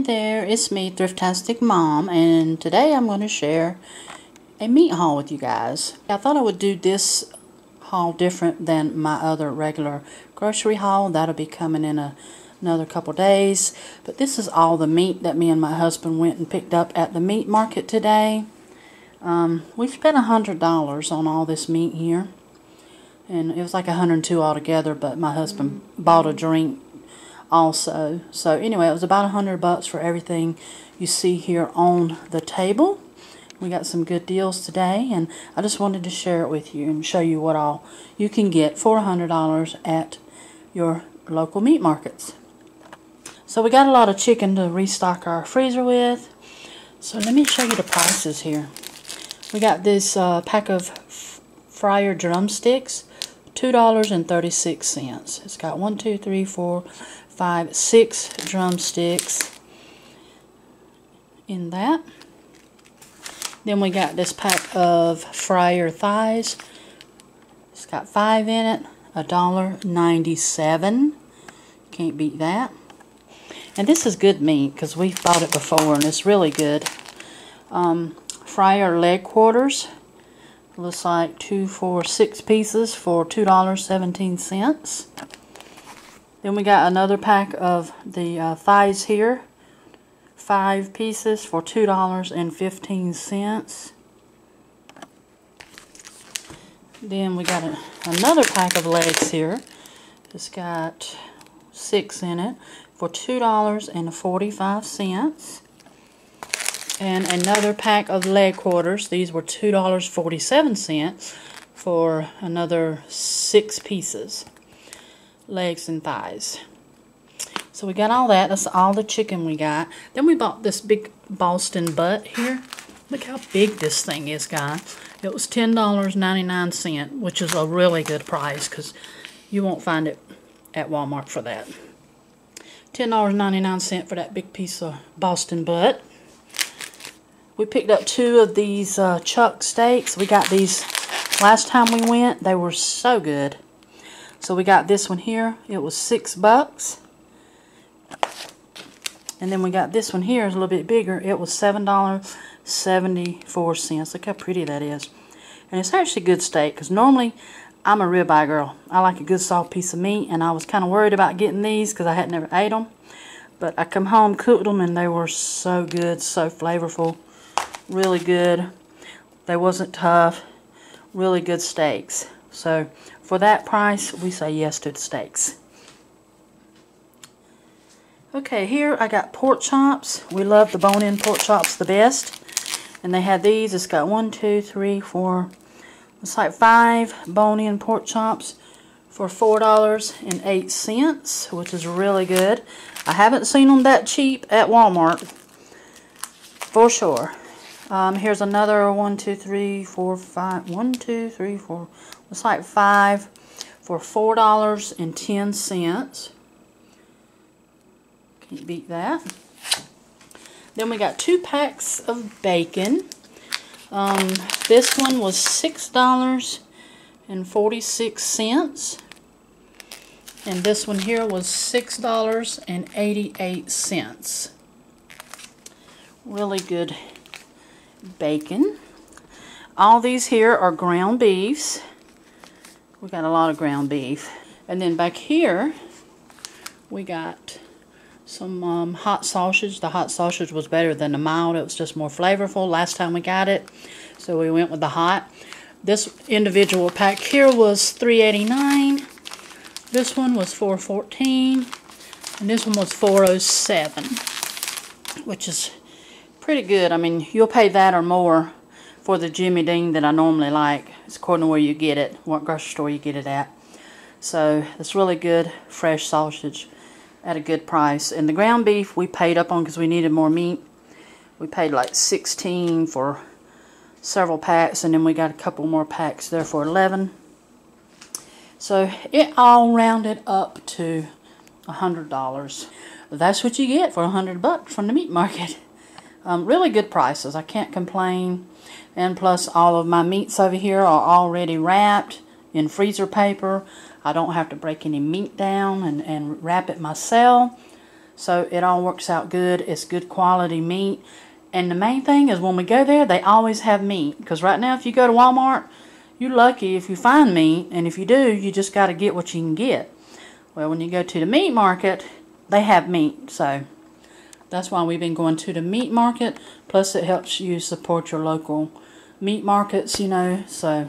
Hi there, it's me, Thriftastic Mom, and today I'm going to share a meat haul with you guys. I thought I would do this haul different than my other regular grocery haul. That'll be coming in another couple days. But this is all the meat that me and my husband went and picked up at the meat market today. We spent $100 on all this meat here, and it was like $102 altogether, but my husband bought a drink also. So anyway, it was about $100 for everything you see here on the table. We got some good deals today, and I just wanted to share it with you and show you what all you can get for $100 at your local meat markets. So we got a lot of chicken to restock our freezer with. So let me show you the prices here. We got this pack of fryer drumsticks, $2.36. It's got 6 drumsticks in that. Then we got this pack of fryer thighs. It's got 5 in it, $1.97. Can't beat that. And this is good meat because we've bought it before and it's really good. Fryer leg quarters. Looks like 2 for 6 pieces for $2.17. Then we got another pack of the thighs here, 5 pieces for $2.15. Then we got another pack of legs here. It's got 6 in it for $2.45. And another pack of leg quarters. These were $2.47 for another 6 pieces. Legs and thighs. So we got all that. That's all the chicken we got. Then we bought this big Boston butt here. Look how big this thing is, guys. It was $10.99, which is a really good price because you won't find it at Walmart for that. $10.99 for that big piece of Boston butt. We picked up 2 of these chuck steaks. We got these last time we went. They were so good. So we got this one here. It was $6. And then we got this one here. It's a little bit bigger. It was $7.74. Look how pretty that is. And it's actually good steak because normally I'm a ribeye girl. I like a good soft piece of meat. And I was kind of worried about getting these because I had never ate them. But I come home, cooked them, and they were so good, so flavorful. Really good. They wasn't tough. Really good steaks. So for that price, we say yes to the steaks. Okay, here I got pork chops. We love the bone-in pork chops the best. And they had these. It's got 1, 2, 3, 4. It's like 5 bone-in pork chops for $4.08, which is really good. I haven't seen them that cheap at Walmart, for sure. Here's another 1, 2, 3, 4, 5. 1, 2, 3, 4. It's like 5 for $4.10. Can't beat that. Then we got 2 packs of bacon. This one was $6.46. And this one here was $6.88. Really good bacon. All these here are ground beefs. We got a lot of ground beef. And then back here we got some hot sausage. The hot sausage was better than the mild. It was just more flavorful last time we got it, so we went with the hot. This individual pack here was $3.89. This one was $4.14, and this one was $4.07, which is pretty good. I mean, you'll pay that or more for the Jimmy Dean that I normally like. It's according to where you get it, what grocery store you get it at. So it's really good fresh sausage at a good price. And the ground beef we paid up on because we needed more meat. We paid like $16 for several packs, and then we got a couple more packs there for $11. So it all rounded up to $100. That's what you get for $100 from the meat market. Really good prices. I can't complain. And plus, all of my meats over here are already wrapped in freezer paper. I don't have to break any meat down and wrap it myself. So it all works out good. It's good quality meat. And the main thing is when we go there, they always have meat. Because right now, if you go to Walmart, you're lucky if you find meat. And if you do, you just got to get what you can get. Well, when you go to the meat market, they have meat. So that's why we've been going to the meat market. Plus, it helps you support your local meat markets, you know. So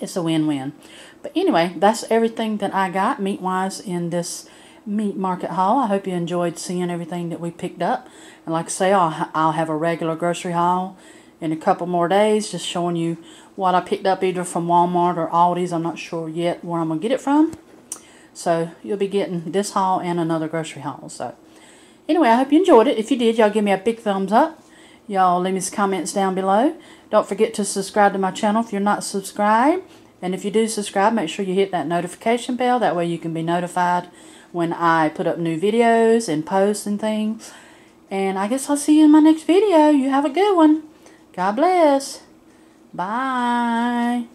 it's a win-win. But anyway, that's everything that I got meat-wise in this meat market haul. I hope you enjoyed seeing everything that we picked up. And like I say, I'll have a regular grocery haul in a couple more days, just showing you what I picked up either from Walmart or Aldi's. I'm not sure yet where I'm going to get it from. So you'll be getting this haul and another grocery haul. So anyway, I hope you enjoyed it. If you did, y'all give me a big thumbs up. Y'all leave me some comments down below. Don't forget to subscribe to my channel if you're not subscribed. And if you do subscribe, make sure you hit that notification bell. That way you can be notified when I put up new videos and posts and things. And I guess I'll see you in my next video. You have a good one. God bless. Bye.